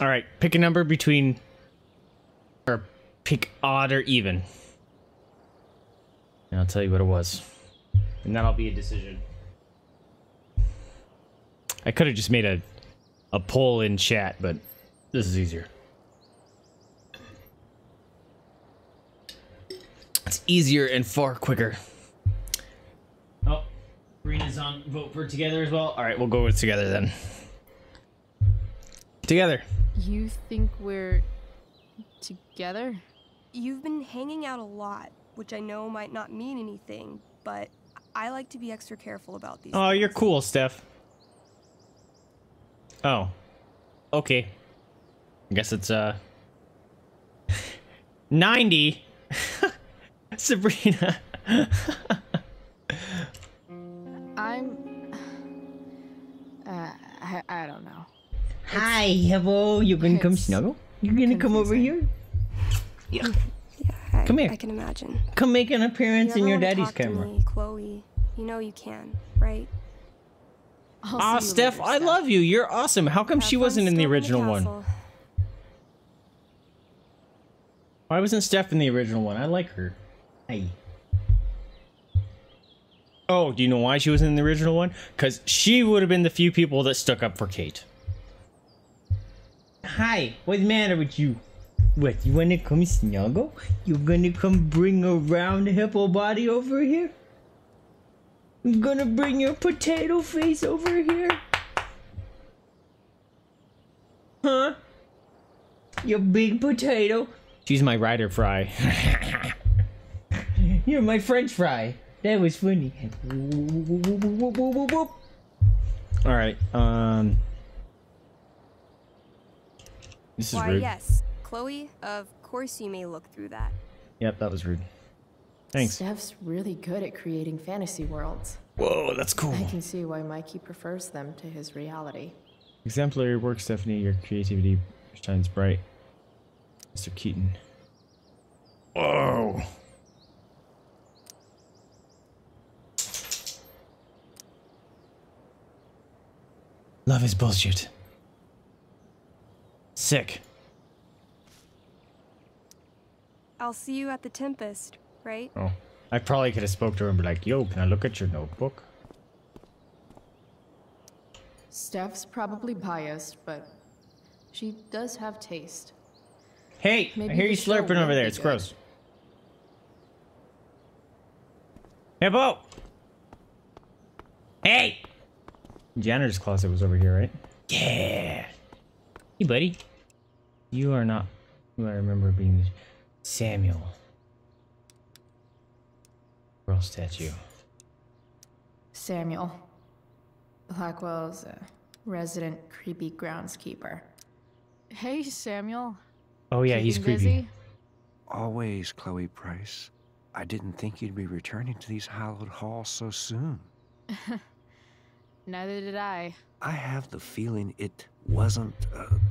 All right, pick a number between, or pick odd or even. And I'll tell you what it was. And that'll be a decision. I could have just made a poll in chat, but this is easier. It's easier and far quicker. Oh, Rena's on vote for together as well. All right, we'll go with together then. Together. You think we're together? You've been hanging out a lot, which I know might not mean anything, but I like to be extra careful about these. Oh, things. You're cool, Steph. Oh, okay. I guess it's 90. Sabrina. I don't know. Hi, hello. You gonna come snuggle? You gonna come over here? Yeah. Yeah. Come here. I can imagine. Come make an appearance in your daddy's camera. Me, Chloe, you know you can, right? Aw, Steph, I love you. You're awesome. How come she wasn't in the original one? Why wasn't Steph in the original one? I like her. Hey. Oh, do you know why she wasn't in the original one? Because she would have been the few people that stuck up for Kate. Hi, what's the matter with you? What, you wanna come snuggle? You gonna come bring a round hippo body over here? You gonna bring your potato face over here? Huh? Your big potato? She's my rider fry. You're my French fry. That was funny. Alright, this is rude. Yes, Chloe, of course you may look through that. Yep, that was rude. Thanks. Steph's really good at creating fantasy worlds. Whoa, that's cool. I can see why Mikey prefers them to his reality. Exemplary work, Stephanie. Your creativity shines bright. Mr. Keaton. Whoa. Love is bullshit. Sick. I'll see you at the Tempest, right? Oh, I probably could have spoke to him, but like, yo, can I look at your notebook? Steph's probably biased, but she does have taste. Hey, maybe I hear you slurping over there. It's gross. Hippo! Hey! Janitor's closet was over here, right? Yeah. Hey, buddy. You are not who I remember being. Samuel. Girl statue. Samuel. Blackwell's resident creepy groundskeeper. Hey, Samuel. Oh, yeah, he's creepy. Busy? Always, Chloe Price. I didn't think you'd be returning to these hallowed halls so soon. Neither did I. I have the feeling it wasn't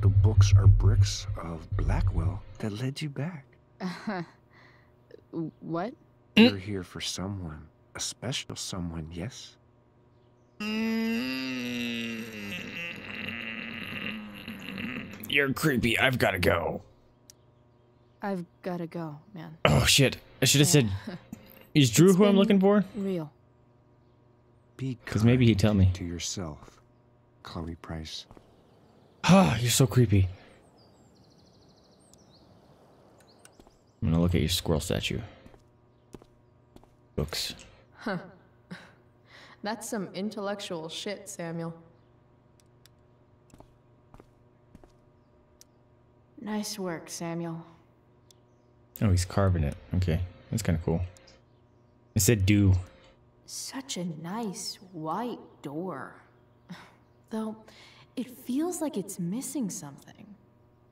the books or bricks of Blackwell that led you back. What? You're here for someone. A special someone, yes? You're creepy. I've got to go. I've got to go, man. Oh, shit. I should have said, is Drew who I'm looking for? Real. Because maybe he'd tell me. To yourself, Chloe Price. Ah, you're so creepy. I'm gonna look at your squirrel statue. Books. Huh. That's some intellectual shit, Samuel. Nice work, Samuel. Oh, he's carving it. Okay, that's kind of cool. It said do. Such a nice white door. Though, it feels like it's missing something.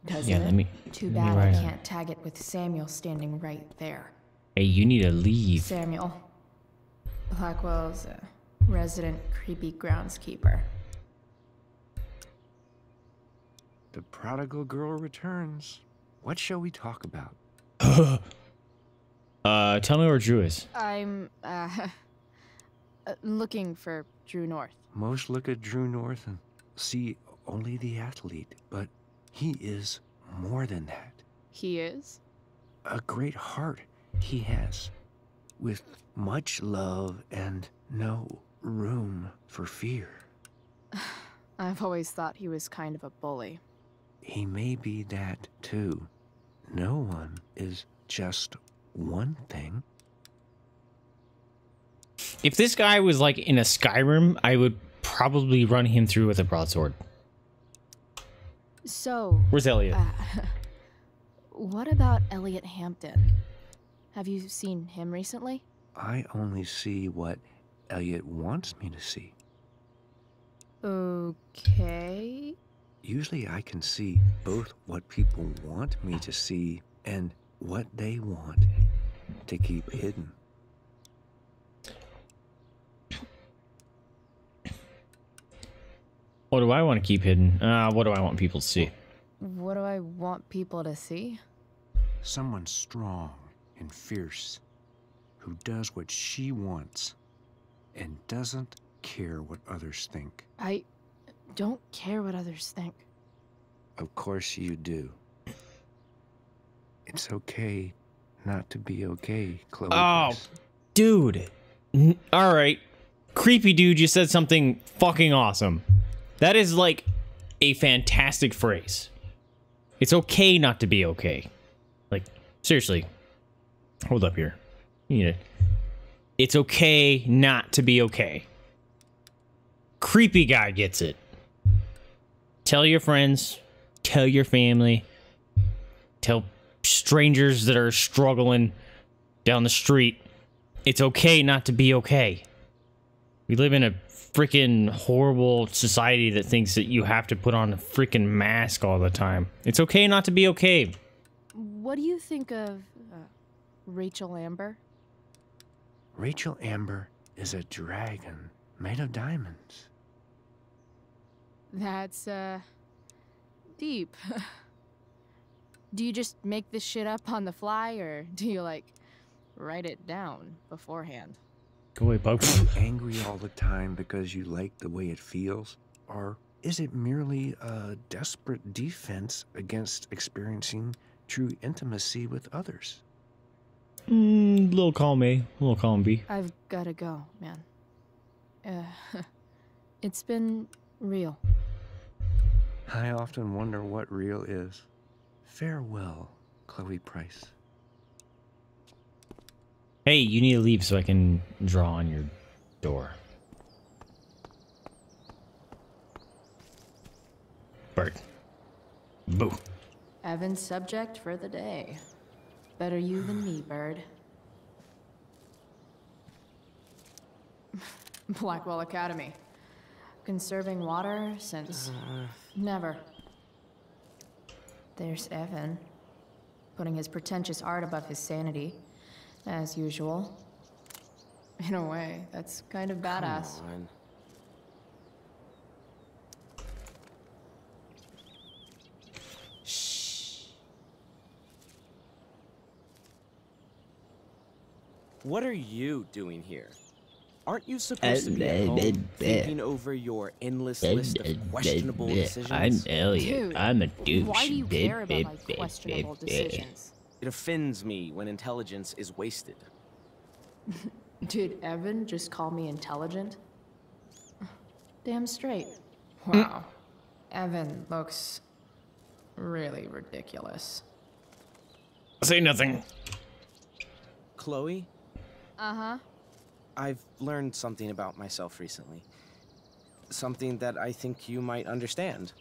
Doesn't it? Too bad I can't tag it with Samuel standing right there. Hey, you need to leave. Samuel. Blackwell's resident creepy groundskeeper. The prodigal girl returns. What shall we talk about? Tell me where Drew is. I'm, looking for Drew North. Most look at Drew North and see only the athlete, but He is more than that. He is? A great heart he has, with much love and no room for fear. I've always thought he was kind of a bully. He may be that too. No one is just one thing. If this guy was like in a Skyrim, I would probably run him through with a broadsword. So, where's Elliot? What about Elliot Hampton? Have you seen him recently? I only see what Elliot wants me to see. Okay. Usually I can see both what people want me to see and what they want to keep hidden. What do I want to keep hidden? What do I want people to see? What do I want people to see? Someone strong and fierce who does what she wants and doesn't care what others think. I don't care what others think. Of course you do. It's okay not to be okay, Chloe. Oh, dude. All right. Creepy dude, you said something fucking awesome. That is like a fantastic phrase. It's okay not to be okay. Like, seriously. Hold up here. Yeah. It's okay not to be okay. Creepy guy gets it. Tell your friends. Tell your family. Tell strangers that are struggling down the street. It's okay not to be okay. We live in a freaking horrible society that thinks that you have to put on a freaking mask all the time. It's okay not to be okay. What do you think of Rachel Amber? Rachel Amber is a dragon made of diamonds. That's deep. Do you just make this shit up on the fly, or do you like write it down beforehand? Go away, bug. Are you angry all the time because you like the way it feels? Or is it merely a desperate defense against experiencing true intimacy with others? Little column A, little column B. I've gotta go, man. It's been real. I often wonder what real is. Farewell, Chloe Price. Hey, you need to leave so I can draw on your door. Bird. Boo. Evan's subject for the day. Better you than me, Bird. Blackwell Academy. Conserving water since never. There's Evan. Putting his pretentious art above his sanity. As usual. In a way, that's kind of badass. Come on. Shh. What are you doing here? Aren't you supposed to be at home thinking over your endless list of questionable decisions? I'm Elliot. Dude, I'm a douche. Why do you care about my questionable decisions? It offends me when intelligence is wasted. Did Evan just call me intelligent? Damn straight. Wow. Evan looks really ridiculous. Say nothing. Chloe? Uh-huh. I've learned something about myself recently. Something that I think you might understand.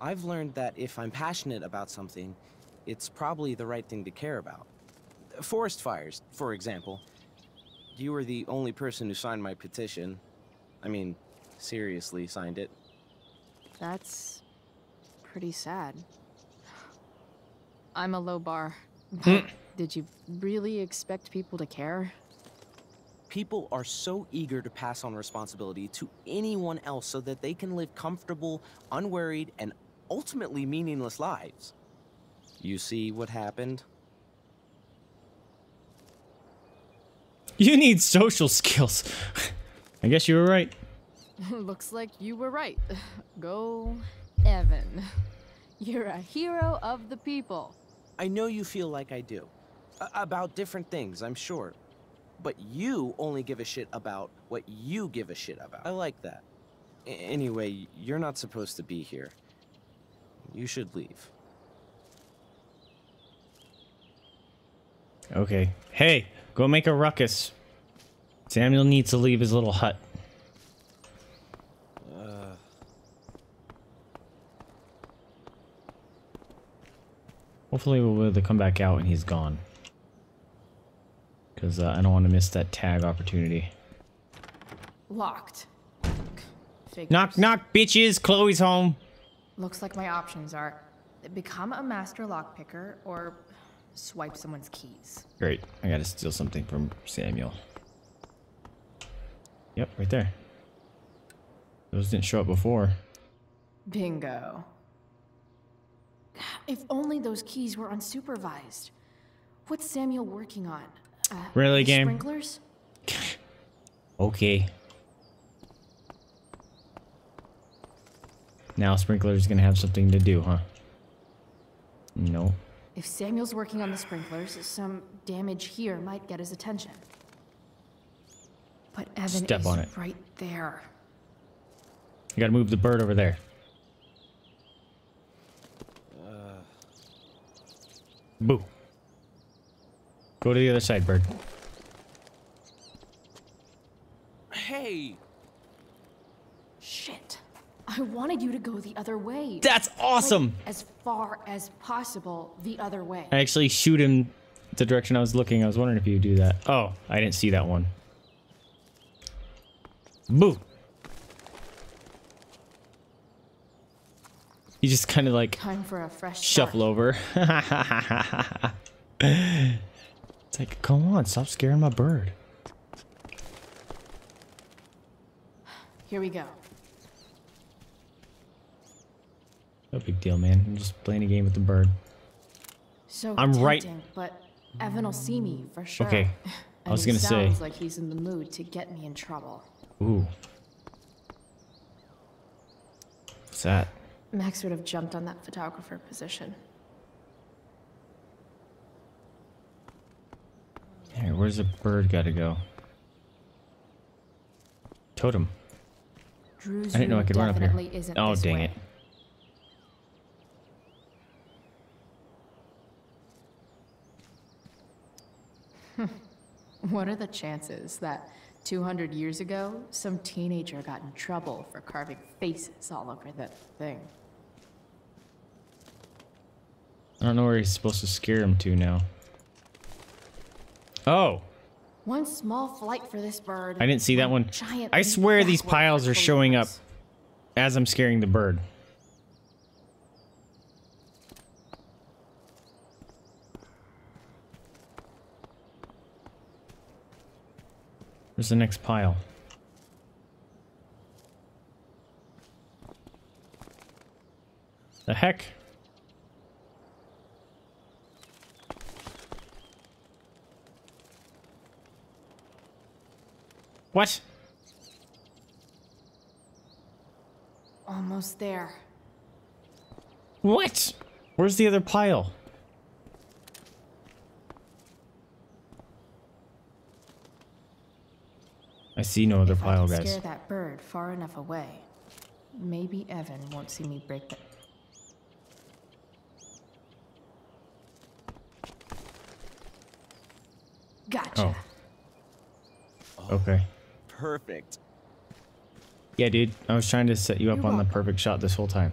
I've learned that if I'm passionate about something, it's probably the right thing to care about. Forest fires, for example. You were the only person who signed my petition. I mean, seriously signed it. That's pretty sad. I'm a low bar. Did you really expect people to care? People are so eager to pass on responsibility to anyone else so that they can live comfortable, unworried, and ultimately meaningless lives. You see what happened? You need social skills. I guess you were right. Looks like you were right. Go Evan, you're a hero of the people. I know you feel like I do. About different things, I'm sure. But you only give a shit about what you give a shit about. I like that. Anyway, you're not supposed to be here. You should leave. Okay. Hey, go make a ruckus. Samuel needs to leave his little hut. Hopefully we'll be able to come back out and he's gone. Because I don't want to miss that tag opportunity. Locked. Figures. Knock, knock, bitches. Chloe's home. Looks like my options are become a master lockpicker or swipe someone's keys. Great. I gotta steal something from Samuel. Yep, right there. Those didn't show up before. Bingo. If only those keys were unsupervised. What's Samuel working on? Really, game? Sprinklers? Okay. Now Sprinkler's gonna have something to do, huh? No. If Samuel's working on the sprinklers, some damage here might get his attention. But Evan Step is on it. Right there. You gotta move the bird over there. Boo. Go to the other side, bird. Hey! Shit. I wanted you to go the other way. That's awesome! Like, as far as possible, the other way. I actually shoot him the direction I was looking. I was wondering if you would do that. Oh, I didn't see that one. Boo! You just kind of like time for a fresh shuffle start. Over. It's like, come on, stop scaring my bird. Here we go. No big deal, man. I'm just playing a game with the bird. So I'm right, but Evan will see me for sure. Okay. I was gonna say. Sounds like he's in the mood to get me in trouble. Ooh. What's that? Max would have jumped on that photographer position. Hey, where's the bird gotta go? Totem. Drew's I didn't know I could run up here. Oh, dang way. It. What are the chances that 200 years ago, some teenager got in trouble for carving faces all over that thing? I don't know where he's supposed to scare him to now. Oh! One small flight for this bird. I didn't see that one. I swear these piles are showing up as I'm scaring the bird. Where's the next pile? The heck? What? Almost there. What? Where's the other pile? I see no other pile, guys. If I can scare that bird far enough away, maybe Evan won't see me break that. Gotcha. Oh. Okay. Perfect. Yeah, dude. I was trying to set you up on the perfect shot this whole time.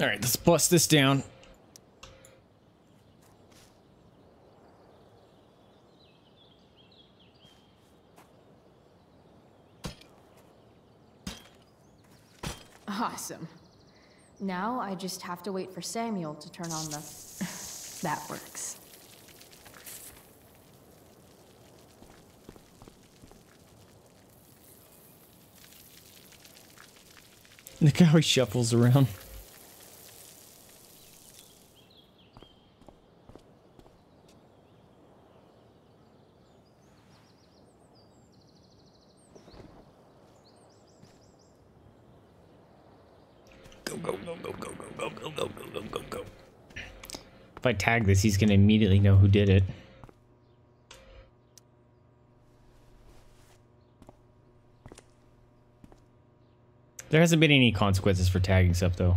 All right, let's bust this down. Awesome. Now I just have to wait for Samuel to turn on the... That works. Look how he shuffles around. Go. If I tag this, he's gonna immediately know who did it. There hasn't been any consequences for tagging stuff though.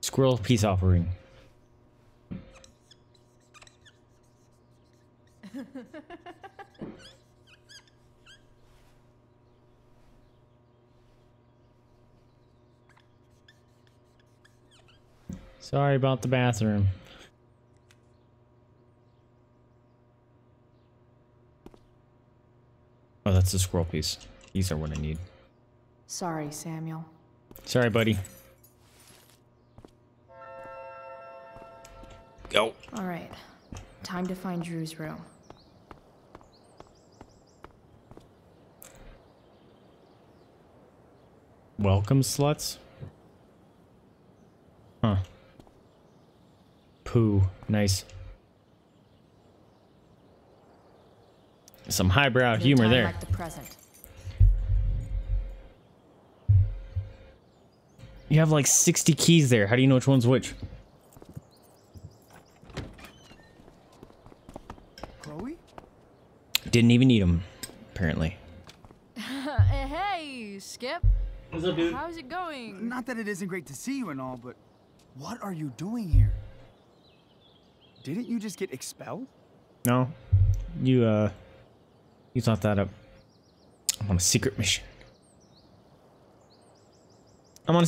Squirrel peace offering. Sorry about the bathroom. Oh, that's the squirrel piece. These are what I need. Sorry, Samuel. Sorry, buddy. Go. All right. Time to find Drew's room. Welcome, sluts. Huh. Poo. Nice. Some highbrow humor there. Like the present. You have like 60 keys there. How do you know which one's which? Chloe? Didn't even need them, apparently. Hey, Skip. What's up, dude? How's it going? Not that it isn't great to see you and all, but what are you doing here? Didn't you just get expelled? No. You thought that up. I'm on a secret mission. I'm on a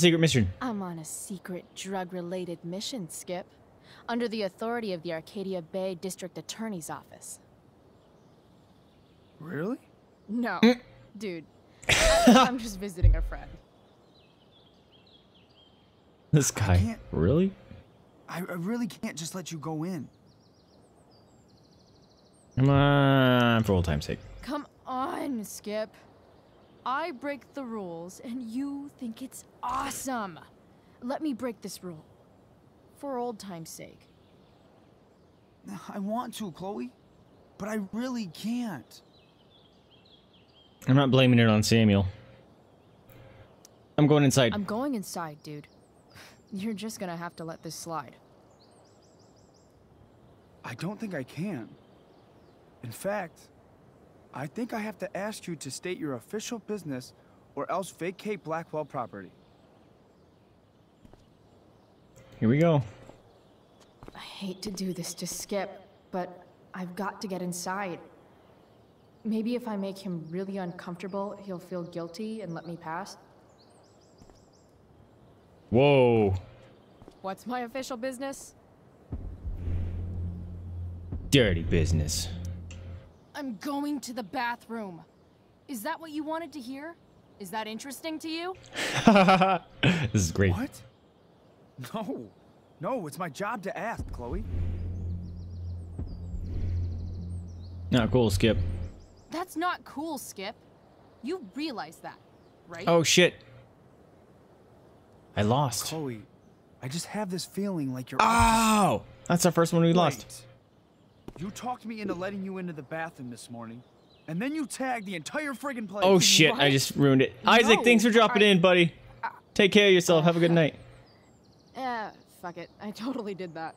secret drug-related mission, Skip. Under the authority of the Arcadia Bay District Attorney's Office. Really? No. Dude. I'm just visiting a friend. This guy. Really? I really can't just let you go in. Come on, for old time's sake. Come on, Skip. I break the rules, and you think it's awesome. Let me break this rule. For old time's sake. I want to, Chloe, but I really can't. I'm not blaming it on Samuel. I'm going inside. I'm going inside, dude. You're just gonna have to let this slide. I don't think I can. In fact, I think I have to ask you to state your official business or else vacate Blackwell property. Here we go. I hate to do this to Skip, but I've got to get inside. Maybe if I make him really uncomfortable, he'll feel guilty and let me pass. Whoa. What's my official business? Dirty business. I'm going to the bathroom. Is that what you wanted to hear? Is that interesting to you? This is great. What? No. No, it's my job to ask, Chloe. Not cool, Skip. That's not cool, Skip. You realize that, right? Oh, shit. I lost. Chloe, I just have this feeling like you're... Oh! That's our first one we lost. You talked me into letting you into the bathroom this morning, and then you tagged the entire friggin' place. Oh, shit. What? I just ruined it. No. Isaac, thanks for dropping in, buddy. Take care of yourself. Have a good night. Fuck it. I totally did that.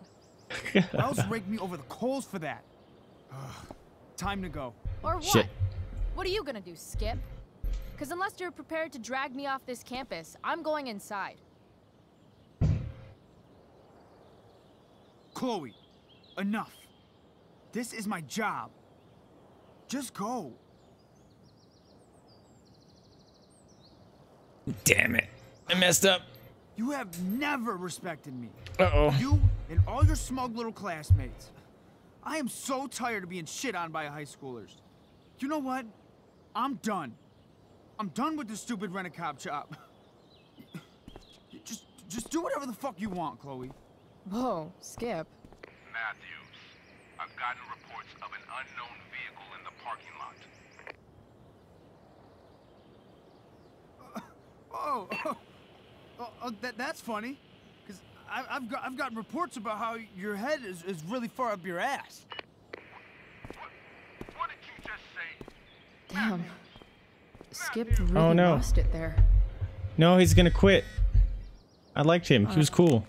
Wells raked me over the coals for that. Time to go. Or what? Shit. What are you gonna do, Skip? Because unless you're prepared to drag me off this campus, I'm going inside. Chloe, enough. This is my job. Just go. Damn it. I messed up. You have never respected me. Uh-oh. You and all your smug little classmates. I am so tired of being shit on by high schoolers. You know what? I'm done. I'm done with this stupid rent-a-cop job. Just do whatever the fuck you want, Chloe. Whoa, Skip. Matthews, I've gotten reports of an unknown vehicle in the parking lot. That's funny. Because I've gotten reports about how your head is really far up your ass. What did you just say? Damn. Skip really lost it there. No, he's gonna quit. I liked him. He was cool.